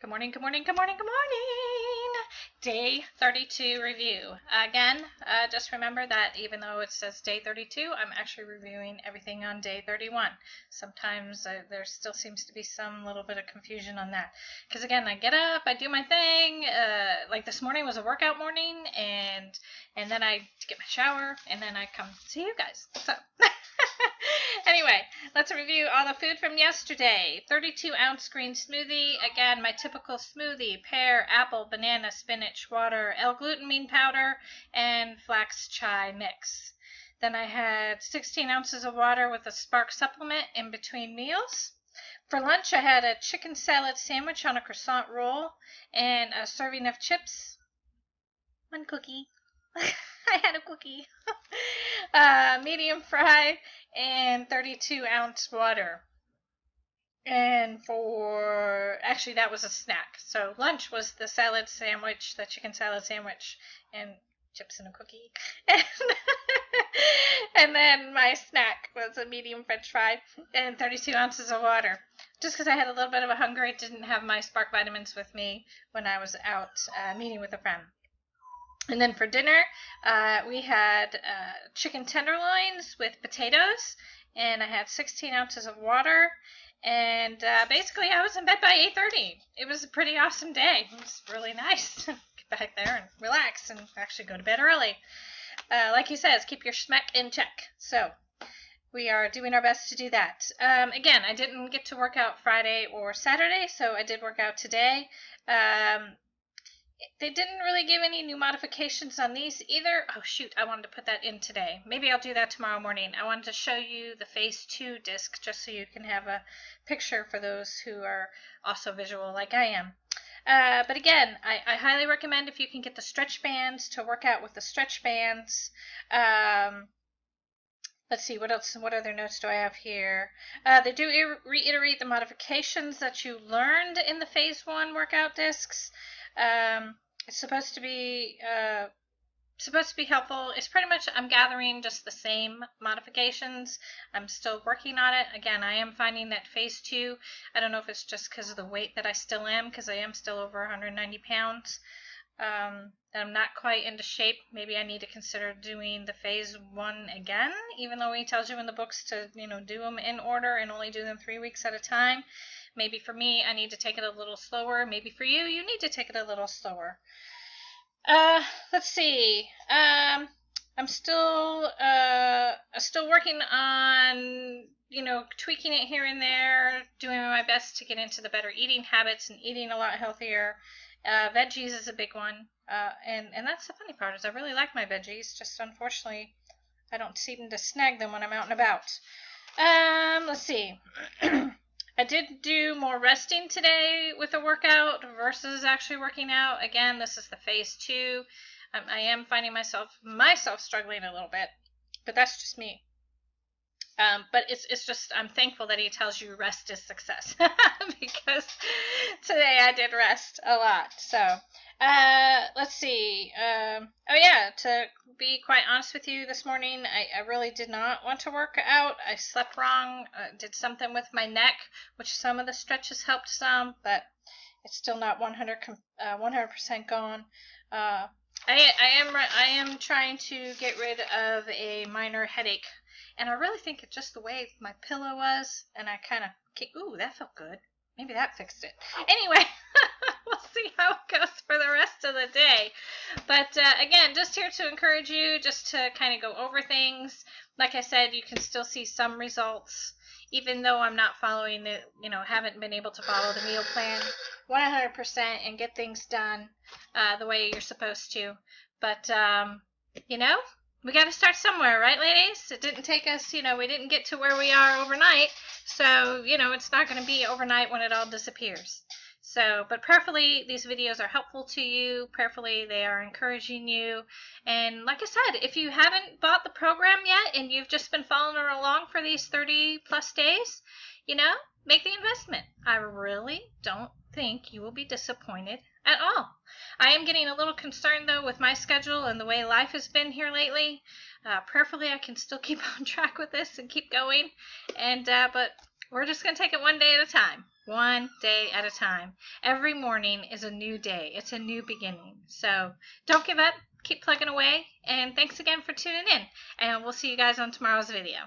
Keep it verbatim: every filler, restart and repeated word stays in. Good morning, good morning, good morning, good morning. Day thirty-two review. Again, uh, just remember that even though it says day thirty-two, I'm actually reviewing everything on day thirty-one. Sometimes uh, there still seems to be some little bit of confusion on that. Because again, I get up, I do my thing. Uh, like this morning was a workout morning, and and then I get my shower, and then I come see you guys. So. Anyway, let's review all the food from yesterday. thirty-two ounce green smoothie. Again, my typical smoothie: pear, apple, banana, spinach, water, L glutamine powder, and flax chai mix. Then I had sixteen ounces of water with a Spark supplement in between meals. For lunch, I had a chicken salad sandwich on a croissant roll and a serving of chips. One cookie. I had a cookie. uh, medium fry and thirty-two ounce water. And for, actually that was a snack. So lunch was the salad sandwich, the chicken salad sandwich, and chips and a cookie. And, and then my snack was a medium french fry and thirty-two ounces of water. Just because I had a little bit of a hunger, I didn't have my Spark vitamins with me when I was out uh, meeting with a friend. And then for dinner, uh, we had uh, chicken tenderloins with potatoes, and I had sixteen ounces of water, and uh, basically I was in bed by eight thirty. It was a pretty awesome day. It was really nice. Get back there and relax and actually go to bed early. Uh, like he says, keep your S H M E C in check. So we are doing our best to do that. Um, again, I didn't get to work out Friday or Saturday, so I did work out today. Um, They didn't really give any new modifications on these either. Oh shoot, I wanted to put that in today. Maybe I'll do that tomorrow morning. I wanted to show you the phase two disc just so you can have a picture for those who are also visual like I am. Uh, but again, I, I highly recommend if you can get the stretch bands to work out with the stretch bands. Um, Let's see, what else, what other notes do I have here? Uh, they do reiterate the modifications that you learned in the phase one workout discs. Um, it's supposed to be, uh, supposed to be helpful. It's pretty much, I'm gathering just the same modifications. I'm still working on it. Again, I am finding that phase two, I don't know if it's just because of the weight that I still am, because I am still over one hundred ninety pounds. Um, I'm not quite into shape. Maybe I need to consider doing the phase one again, even though he tells you in the books to, you know, do them in order and only do them three weeks at a time. Maybe for me, I need to take it a little slower. Maybe for you, you need to take it a little slower. Uh, let's see. Um, I'm still, uh, still working on, you know, tweaking it here and there, doing my best to get into the better eating habits and eating a lot healthier. Uh, veggies is a big one, uh, and, and that's the funny part is I really like my veggies, just unfortunately I don't seem to snag them when I'm out and about. Um, let's see. I did do more resting today with a workout versus actually working out. Again, this is the phase two. Um, I am finding myself, myself struggling a little bit, but that's just me. Um, but it's, it's just, I'm thankful that he tells you rest is success because today I did rest a lot. So, uh, let's see. Um, oh yeah, to be quite honest with you this morning, I, I really did not want to work out. I slept wrong, uh, did something with my neck, which some of the stretches helped some, but it's still not one hundred percent gone. Uh, I, I am, I am trying to get rid of a minor headache. And I really think it's just the way my pillow was, and I kind of, ooh, that felt good. Maybe that fixed it. Anyway, we'll see how it goes for the rest of the day. But uh, again, just here to encourage you, just to kind of go over things. Like I said, you can still see some results, even though I'm not following the, you know, haven't been able to follow the meal plan one hundred percent and get things done uh, the way you're supposed to. But, um, you know, we got to start somewhere, right, ladies? It didn't take us, you know, we didn't get to where we are overnight. So, you know, it's not going to be overnight when it all disappears. So, but prayerfully, these videos are helpful to you. Prayerfully, they are encouraging you. And like I said, if you haven't bought the program yet and you've just been following along for these thirty plus days, you know, make the investment. I really don't think you will be disappointed at all. I am getting a little concerned though with my schedule and the way life has been here lately. Uh, prayerfully I can still keep on track with this and keep going, and uh, but we're just going to take it one day at a time. one day at a time. Every morning is a new day. It's a new beginning. So don't give up. Keep plugging away. And thanks again for tuning in. And we'll see you guys on tomorrow's video.